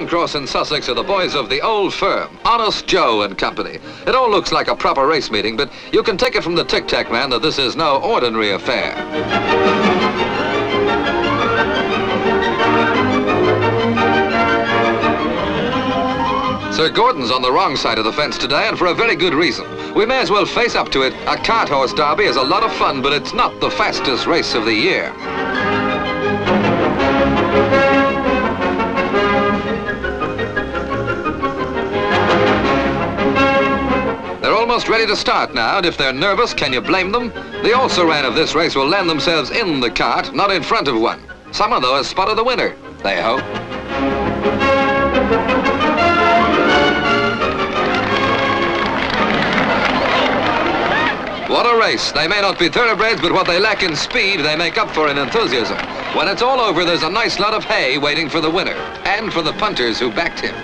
Handcross and Sussex are the boys of the old firm, Honest Joe and Company. It all looks like a proper race meeting, but you can take it from the tic-tac man that this is no ordinary affair. Sir Gordon's on the wrong side of the fence today, and for a very good reason. We may as well face up to it. A Carthorse Derby is a lot of fun, but it's not the fastest race of the year. Almost ready to start now, and if they're nervous, can you blame them? The also-ran of this race will land themselves in the cart, not in front of one. Someone, though, has spotted the winner, they hope. What a race. They may not be thoroughbreds, but what they lack in speed, they make up for in enthusiasm. When it's all over, there's a nice lot of hay waiting for the winner, and for the punters who backed him.